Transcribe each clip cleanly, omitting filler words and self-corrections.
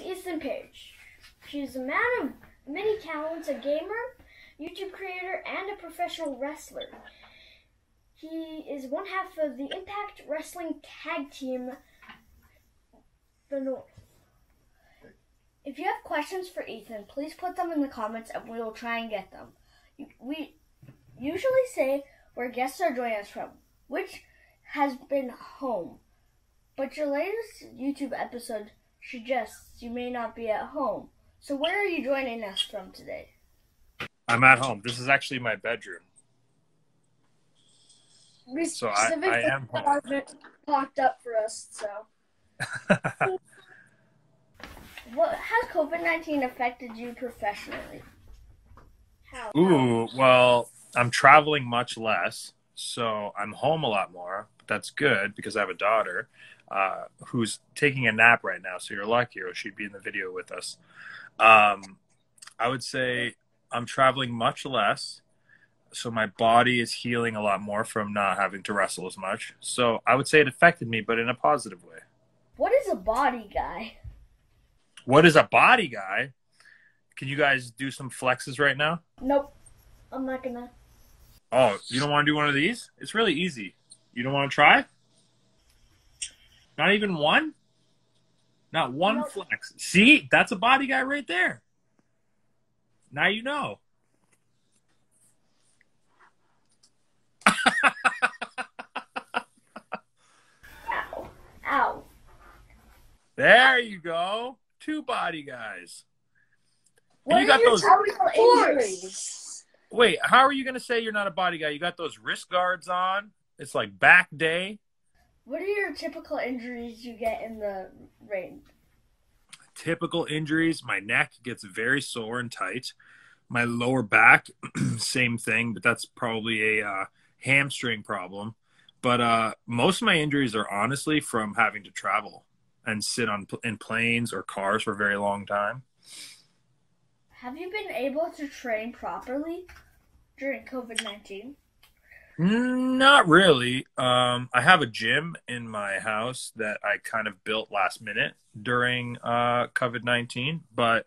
is Ethan Page. She's a man of many talents, a gamer, YouTube creator, and a professional wrestler. He is one half of the Impact Wrestling tag team, The North. If you have questions for Ethan, please put them in the comments and we will try and get them. We usually say where guests are joining us from, which has been home. But your latest YouTube episode suggests you may not be at home. So where are you joining us from today? I'm at home. This is actually my bedroom. So I am home. Popped up for us, so. What has COVID-19 affected you professionally? How? Ooh, well, I'm traveling much less, so I'm home a lot more. But that's good because I have a daughter who's taking a nap right now, so you're lucky or she'd be in the video with us. I would say I'm traveling much less, so my body is healing a lot more from not having to wrestle as much. So I would say it affected me, but in a positive way. What is a body guy? What is a body guy? Can you guys do some flexes right now? Nope. I'm not gonna. Oh, you don't want to do one of these? It's really easy. You don't want to try? Not even one? Not one nope. Flex. See? That's a body guy right there. Now you know. Ow. Ow. There you go. Two body guys. What you got those injuries? Wait, how are you going to say you're not a body guy? You got those wrist guards on. It's like back day. What are your typical injuries you get in the ring? Typical injuries. My neck gets very sore and tight. My lower back, same thing, but that's probably a hamstring problem. But most of my injuries are honestly from having to travel and sit on in planes or cars for a very long time. Have you been able to train properly during COVID-19? Not really. I have a gym in my house that I kind of built last minute during COVID-19, but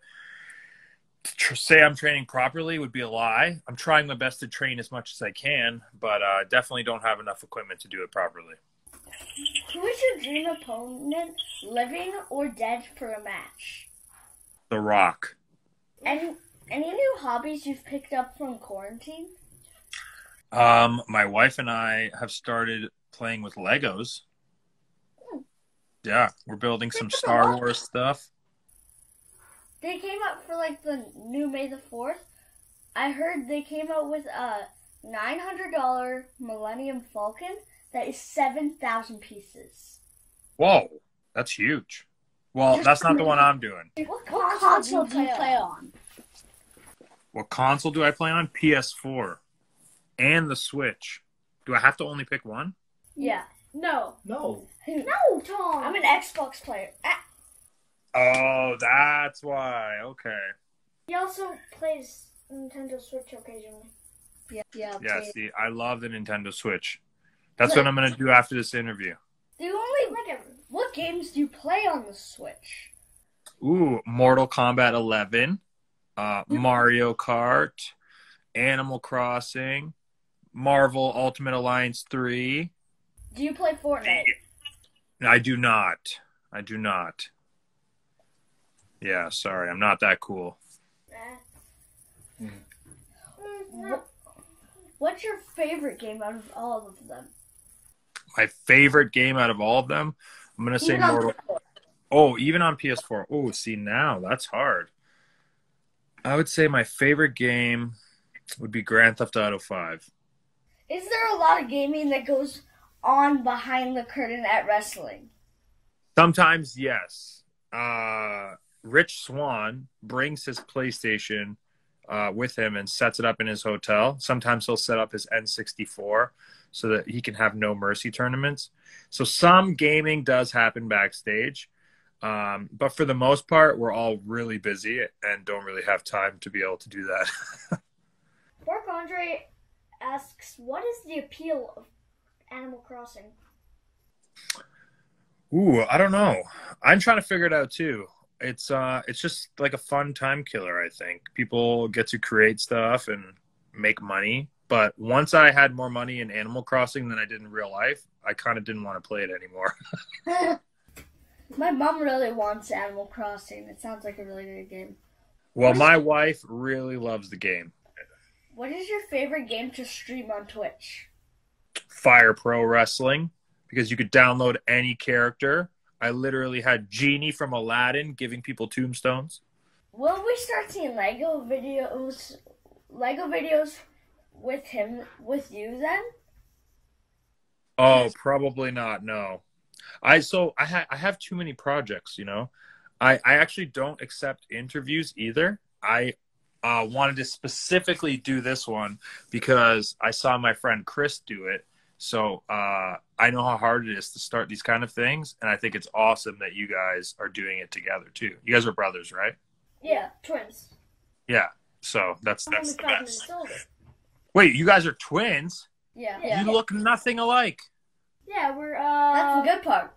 to say I'm training properly would be a lie. I'm trying my best to train as much as I can, but definitely don't have enough equipment to do it properly. Who is your dream opponent, living or dead, for a match? The Rock. Any new hobbies you've picked up from quarantine? My wife and I have started playing with Legos. Hmm. Yeah, we're building some Star Wars stuff. They came out for like the new May the 4th. I heard they came out with a $900 Millennium Falcon. That is 7,000 pieces. Whoa, that's huge. Well, that's not the one I'm doing. What console do you play on? What console do I play on? PS4 and the Switch. Do I have to only pick one? Yeah. No. No. No, Tom. I'm an Xbox player. Oh, that's why. Okay. He also plays Nintendo Switch occasionally. Yeah. Yeah, see, I love the Nintendo Switch. That's what I'm going to do after this interview. What games do you play on the Switch? Ooh, Mortal Kombat 11, Mario Kart, Animal Crossing, Marvel Ultimate Alliance 3. Do you play Fortnite? I do not. I do not. Yeah, sorry. I'm not that cool. What's your favorite game out of all of them? My favorite game out of all of them? I'm going to say Mortal Kombat. Oh, even on PS4. Oh, see, now that's hard. I would say my favorite game would be Grand Theft Auto 5. Is there a lot of gaming that goes on behind the curtain at wrestling? Sometimes, yes. Rich Swan brings his PlayStation with him and sets it up in his hotel. Sometimes he'll set up his N64 so that he can have no mercy tournaments. So some gaming does happen backstage. But for the most part, we're all really busy and don't really have time to be able to do that. Mark Andre asks, what is the appeal of Animal Crossing? Ooh, I don't know. I'm trying to figure it out too. it's just like a fun time killer. I think people get to create stuff and make money. But once I had more money in Animal Crossing than I did in real life, I kind of didn't want to play it anymore. My mom really wants Animal Crossing. It sounds like a really good game. Well, my wife really loves the game. What is your favorite game to stream on Twitch? Fire Pro Wrestling, because you could download any character. I literally had Genie from Aladdin giving people tombstones. Will we start seeing Lego videos with him, with you then? Oh, probably not, no. I have too many projects, you know. I actually don't accept interviews either. I wanted to specifically do this one because I saw my friend Chris do it. So I know how hard it is to start these kind of things. And I think it's awesome that you guys are doing it together too. You guys are brothers, right? Yeah, twins. Yeah, so that's the best. Wait, you guys are twins? Yeah. You look nothing alike. Yeah, we're... That's the good part.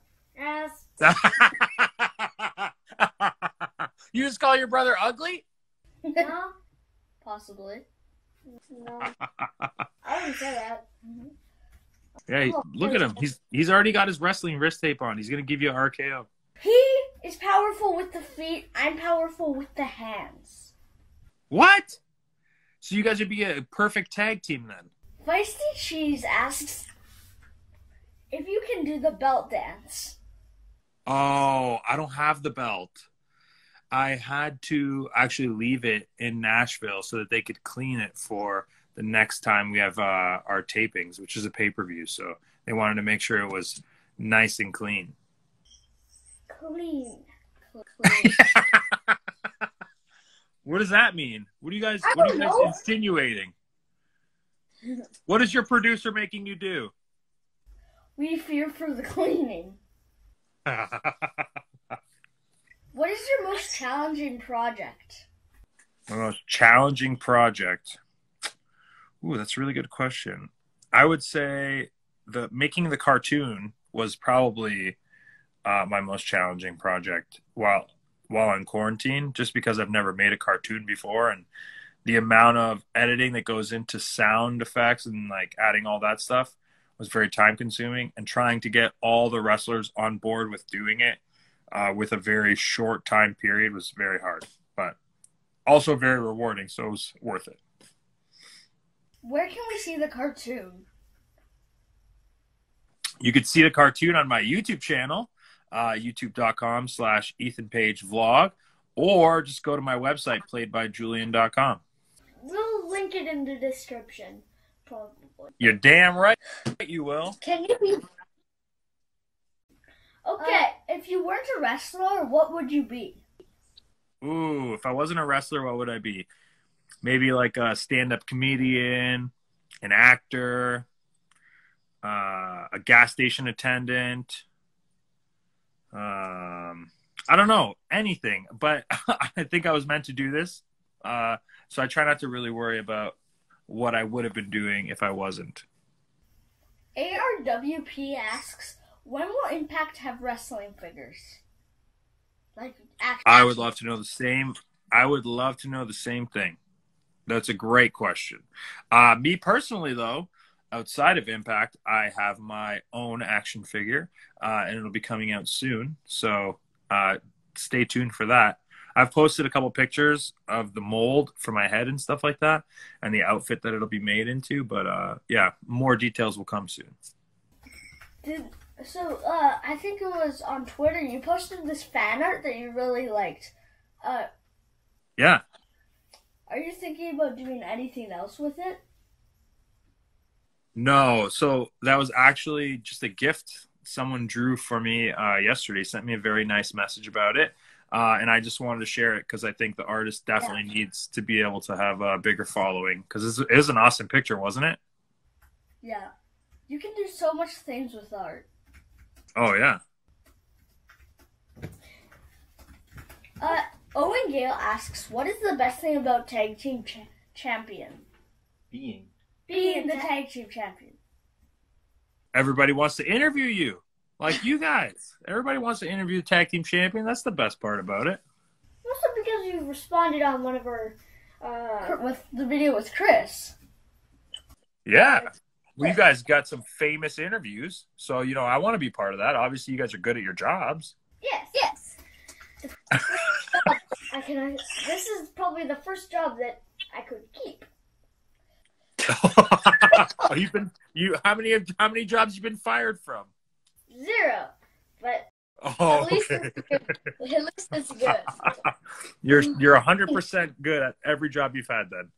You just call your brother ugly? No. Possibly. No. I wouldn't say that. Mm-hmm. Yeah, look at him. He's already got his wrestling wrist tape on. He's going to give you an RKO. He is powerful with the feet. I'm powerful with the hands. What? So you guys would be a perfect tag team then. Feisty Cheese asks if you can do the belt dance. Oh, I don't have the belt. I had to actually leave it in Nashville so that they could clean it for the next time we have our tapings, which is a pay-per-view. So they wanted to make sure it was nice and clean. Clean. What does that mean? What are you guys insinuating? What is your producer making you do? We fear for the cleaning. What is your most challenging project? My most challenging project? Ooh, that's a really good question. I would say making the cartoon was probably my most challenging project while on quarantine, just because I've never made a cartoon before, and the amount of editing that goes into sound effects and like adding all that stuff was very time consuming, and trying to get all the wrestlers on board with doing it with a very short time period was very hard, but also very rewarding. So it was worth it. Where can we see the cartoon? You could see the cartoon on my YouTube channel, youtube.com/EthanPageVlog, or just go to my website, playedbyjulian.com. We'll link it in the description, probably. You're damn right you will. Can you be... Okay, if you weren't a wrestler, what would you be? Ooh, if I wasn't a wrestler, what would I be? Maybe like a stand-up comedian, an actor, a gas station attendant. I don't know, anything, but I think I was meant to do this. So I try not to really worry about what I would have been doing if I wasn't. ARWP asks, when will Impact have wrestling figures? Like, I would love to know the same. I would love to know the same thing. That's a great question. Me personally, though, outside of Impact, I have my own action figure, and it'll be coming out soon. So stay tuned for that. I've posted a couple pictures of the mold for my head and stuff like that, and the outfit that it'll be made into. But yeah, more details will come soon. So I think it was on Twitter, you posted this fan art that you really liked. Yeah. Are you thinking about doing anything else with it? No. So that was actually just a gift someone drew for me yesterday, sent me a very nice message about it. And I just wanted to share it because I think the artist definitely needs to be able to have a bigger following, because it was an awesome picture, wasn't it? Yeah. You can do so much things with art. Oh, yeah. Owen Gale asks, what is the best thing about tag team champion? Being the tag team champion. Everybody wants to interview you. Like you guys. Everybody wants to interview the tag team champion. That's the best part about it. because you responded on one of our with the video with Chris. Yeah. Well, you guys got some famous interviews, so, you know, I want to be part of that. Obviously, you guys are good at your jobs. Yes, yes. This is probably the first job that I could keep. How many jobs you've been fired from? Zero, but at least it's good. At least it's good. You're 100% good at every job you've had then.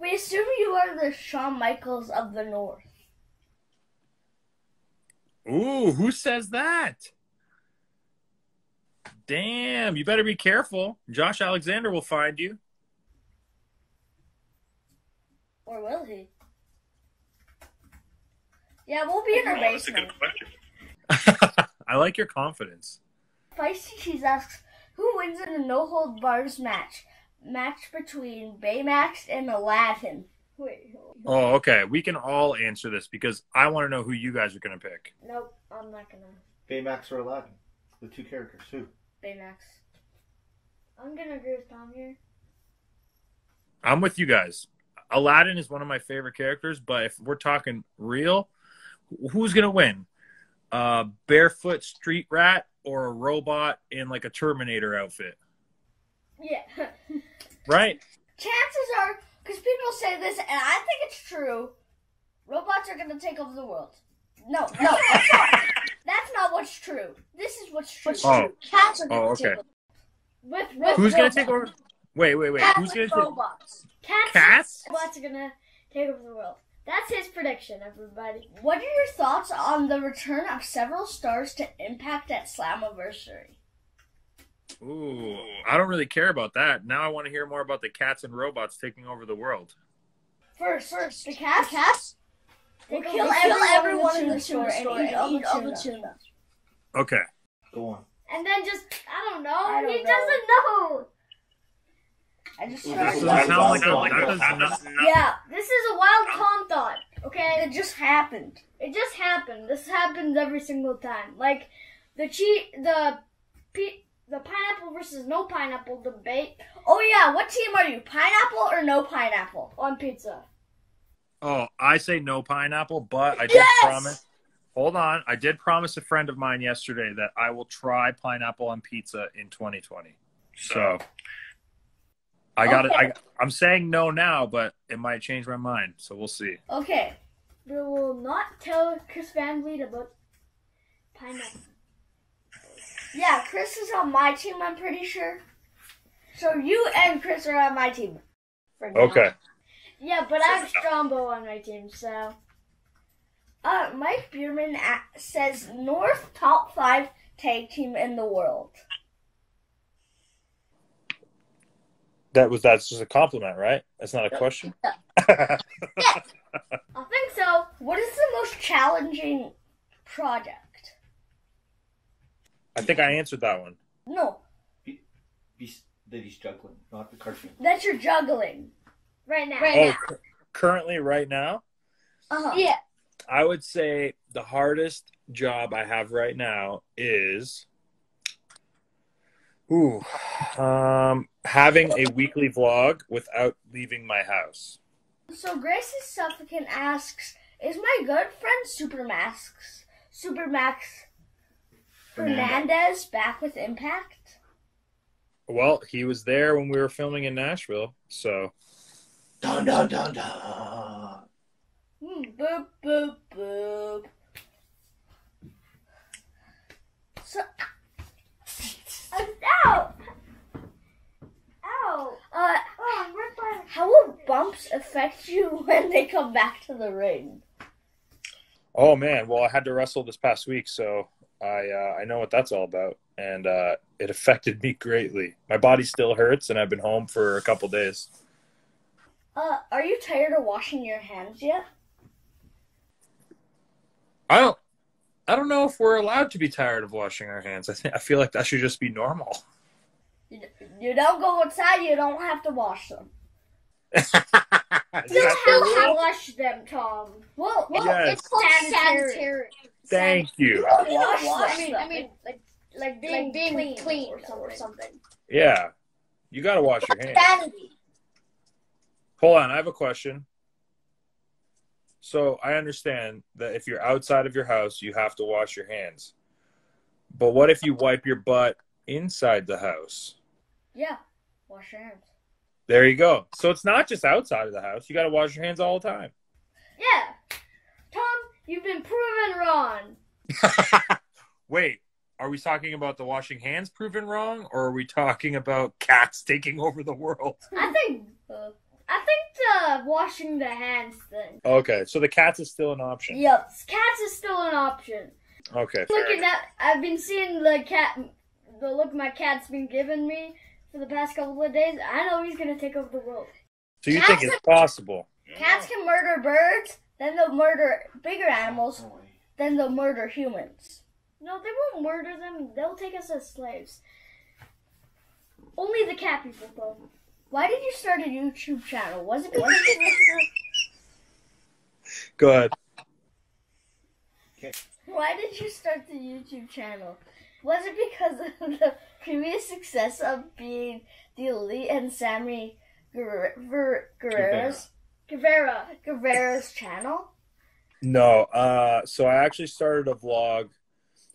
We assume you are the Shawn Michaels of the North. Ooh, who says that? Damn, you better be careful. Josh Alexander will find you. Or will he? Yeah, we'll be in our basement. That's a good question. I like your confidence. Feisty Cheese asks, who wins in a no-hold-bars match? Match between Baymax and Aladdin. Wait. Oh, okay. We can all answer this because I want to know who you guys are going to pick. Nope, I'm not going to. Baymax or Aladdin? The two characters, who? Baymax. I'm going to agree with Tom here. I'm with you guys. Aladdin is one of my favorite characters, but if we're talking real, who's going to win? A barefoot street rat or a robot in like a Terminator outfit? Yeah. Right? Chances are, because people say this, and I think it's true, robots are going to take over the world. No, no, that's not. That's not what's true. This is what's true. Cats are going to take over. With who's going to take over? Wait, wait, wait. Who's going to take robots? Cats? Robots are going to take over the world. That's his prediction, everybody. What are your thoughts on the return of several stars to Impact at Slammiversary? Ooh, I don't really care about that. Now I want to hear more about the cats and robots taking over the world. First, the cats? The cats? They kill everyone in the store and eat all the tuna. Okay. Go on. And then just, I don't know. He doesn't know. I just Yeah, this is a wild con thought, okay? It just happened. It just happened. This happens every single time. Like, the pineapple versus no pineapple debate. Oh, yeah. What team are you? Pineapple or no pineapple on pizza? Oh, I say no pineapple, but I did promise. Hold on. I did promise a friend of mine yesterday that I will try pineapple on pizza in 2020. So I got it. I'm saying no now, but it might change my mind. So we'll see. Okay. We will not tell Chris Van Vliet about pineapple. Yeah, Chris is on my team, I'm pretty sure. So you and Chris are on my team. Okay. Yeah, but I have Strombo on my team, so. Mike Bierman says, North top 5 tag team in the world. That's just a compliment, right? That's not a question? No. Yeah. I think so. What is the most challenging project? I think I answered that one. No. That he's juggling, not the cartoon. That you're juggling. Right now. Currently, right now? Uh-huh. Yeah. I would say the hardest job I have right now is having a weekly vlog without leaving my house. So Grace's Suffocant asks, is my good friend Supermax Fernandez back with Impact? Well, he was there when we were filming in Nashville, so. Dun dun dun dun. Boop boop boop. So, ow! Ow! How will bumps affect you when they come back to the ring? Oh man! Well, I had to wrestle this past week, so. I know what that's all about, and it affected me greatly. My body still hurts, and I've been home for a couple days. Are you tired of washing your hands yet? I don't know if we're allowed to be tired of washing our hands. I feel like that should just be normal. You don't go outside. You don't have to wash them. You have to wash them, Tom. Well, yes. It's called sanitary. Thank you. I mean, like being clean or something. Yeah. You got to wash your hands. Hold on. I have a question. So I understand that if you're outside of your house, you have to wash your hands. But what if you wipe your butt inside the house? Yeah. Wash your hands. There you go. So it's not just outside of the house. You got to wash your hands all the time. Yeah. Tom, you've been proven wrong. Wait. Are we talking about the washing hands proven wrong, or are we talking about cats taking over the world? I think the washing the hands thing. Okay, so the cats is still an option. Yep, cats is still an option. Okay. Looking at, I've been seeing the look my cat's been giving me for the past couple of days. I know he's gonna take over the world. So you think it's possible? Cats can murder birds, then they'll murder bigger animals, then they'll murder humans. No, they won't murder them. They'll take us as slaves. Only the cat people, though. Why did you start a YouTube channel? Was it because you wanted to... Go ahead. Okay. Why did you start the YouTube channel? Was it because of the previous success of being the Elite and Sammy Guevara's channel? No. So I actually started a vlog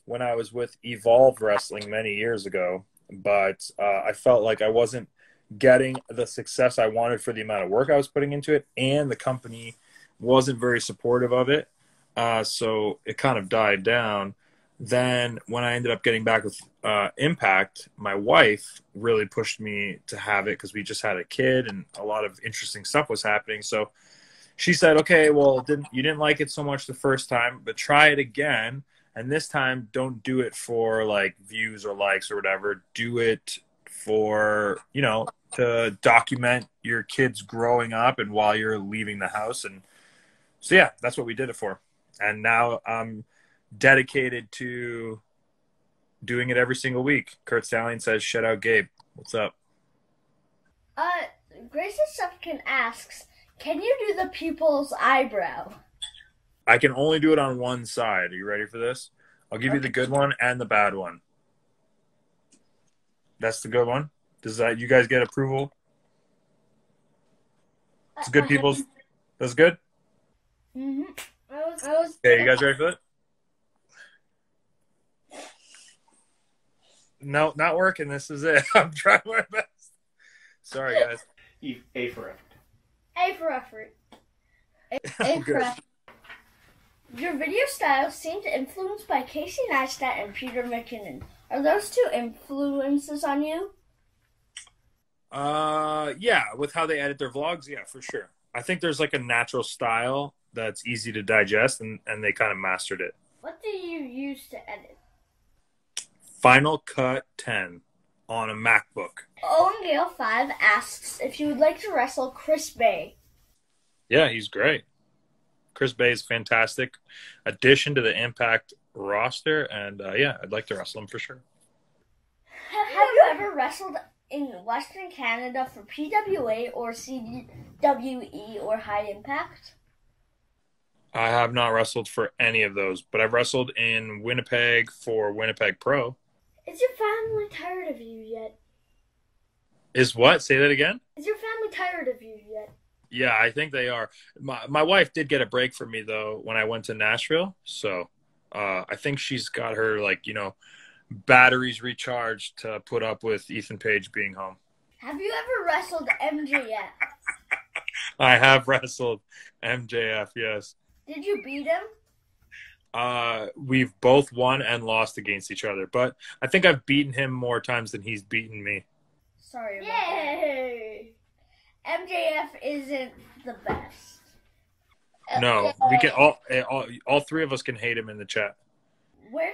when I was with Evolve Wrestling many years ago, but I felt like I wasn't getting the success I wanted for the amount of work I was putting into it, and the company wasn't very supportive of it, so it kind of died down. Then when I ended up getting back with Impact, my wife really pushed me to have it because we just had a kid and a lot of interesting stuff was happening. So she said, okay, well, you didn't like it so much the first time, but try it again. And this time, don't do it for, like, views or likes or whatever. Do it for, you know, to document your kids growing up and while you're leaving the house. And so, yeah, that's what we did it for. And now I'm dedicated to doing it every single week. Kurt Stallion says, shout out Gabe. What's up? Gracie Sufkin asks, can you do the people's eyebrow? I can only do it on one side. Are you ready for this? I'll give you the good one and the bad one. That's the good one. Does that you guys get approval? It's good, people. That's good? Mm-hmm. Okay, you guys ready for it? No, not working. This is it. I'm trying my best. Sorry, guys. A for effort. A for effort. A for effort. Your video styles seem to influenced by Casey Neistat and Peter McKinnon. Are those two influences on you? Yeah, with how they edit their vlogs, yeah, for sure. I think there's like a natural style that's easy to digest, and they kind of mastered it. What do you use to edit? Final Cut 10 on a MacBook. Owen Gale 5 asks if you would like to wrestle Chris Bay. Yeah, he's great. Chris Bay is a fantastic addition to the Impact roster, and yeah, I'd like to wrestle him for sure. Have you ever wrestled in Western Canada for PWA or CWE or High Impact? I have not wrestled for any of those, but I've wrestled in Winnipeg for Winnipeg Pro. Is your family tired of you yet? Is what? Say that again? Is your family tired of you yet? Yeah, I think they are. My wife did get a break from me, though, when I went to Nashville. So I think she's got her, like, you know, batteries recharged to put up with Ethan Page being home. Have you ever wrestled MJF? I have wrestled MJF, yes. Did you beat him? We've both won and lost against each other. But I think I've beaten him more times than he's beaten me. Sorry about that. MJF isn't the best. No, we can all three of us can hate him in the chat. Where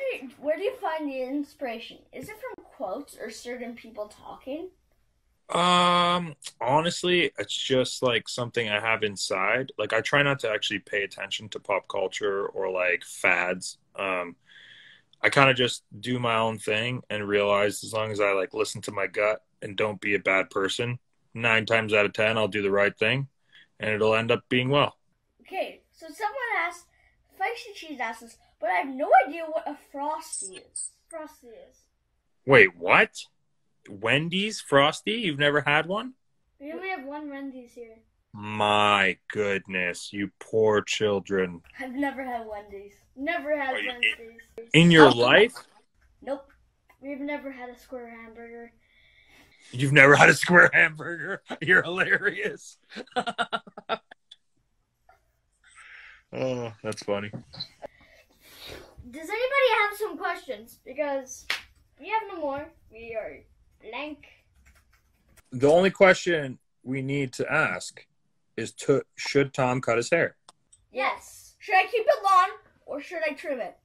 do you find the inspiration? Is it from quotes or certain people talking? Honestly, it's just like something I have inside. Like I try not to actually pay attention to pop culture or like fads. I kind of just do my own thing and realize as long as I like listen to my gut and don't be a bad person, 9 times out of 10, I'll do the right thing, and it'll end up being well. Okay, so someone asked, Feisty Cheese asked us, but I have no idea what a Frosty is. Wait, what? Wendy's Frosty? You've never had one? We only have one Wendy's here. My goodness, you poor children. I've never had Wendy's. Never had Wendy's. In your life? Nope. We've never had a square hamburger. You've never had a square hamburger? You're hilarious. Oh, that's funny. Does anybody have some questions? Because we have no more. We are blank. The only question we need to ask is, should Tom cut his hair? Yes. Should I keep it long or should I trim it?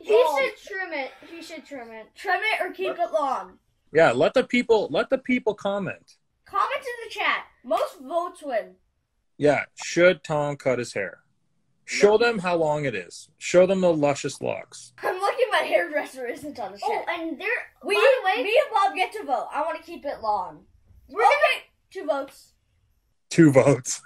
He should trim it. Trim it or keep it long. Yeah, let the people comment. Comment in the chat. Most votes win. Yeah, should Tom cut his hair? Show them how long it is. Show them the luscious locks. I'm lucky my hairdresser isn't on the chat. Oh, and there, by the way, me and Bob get to vote. I want to keep it long. We're gonna get 2 votes. 2 votes.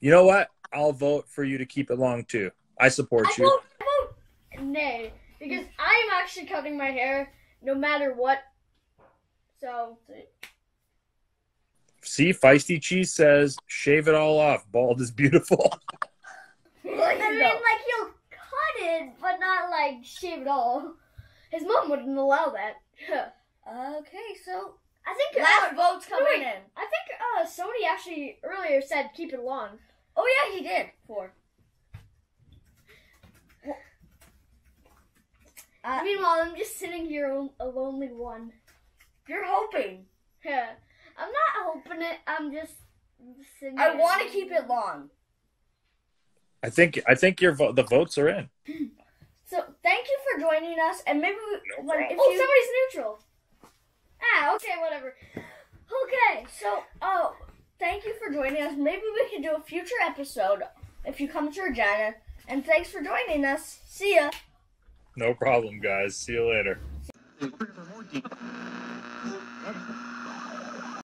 You know what? I'll vote for you to keep it long too. I support you. I vote nay, because I'm actually cutting my hair no matter what. So. See, Feisty Cheese says, "Shave it all off. Bald is beautiful." I mean, like, he'll cut it, but not, like, shave it all. His mom wouldn't allow that. Okay, so, I think... Last vote's coming in. I think Sony actually earlier said keep it long. Oh, yeah, he did. 4. Meanwhile, I'm just sitting here a lonely one. You're hoping. Yeah. I'm not hoping it. I'm just sitting here. I want to keep it long. I think the votes are in. So thank you for joining us, and maybe somebody's neutral. Ah, okay, whatever. Okay, so thank you for joining us. Maybe we can do a future episode if you come to Regina. And thanks for joining us. See ya. No problem, guys. See you later.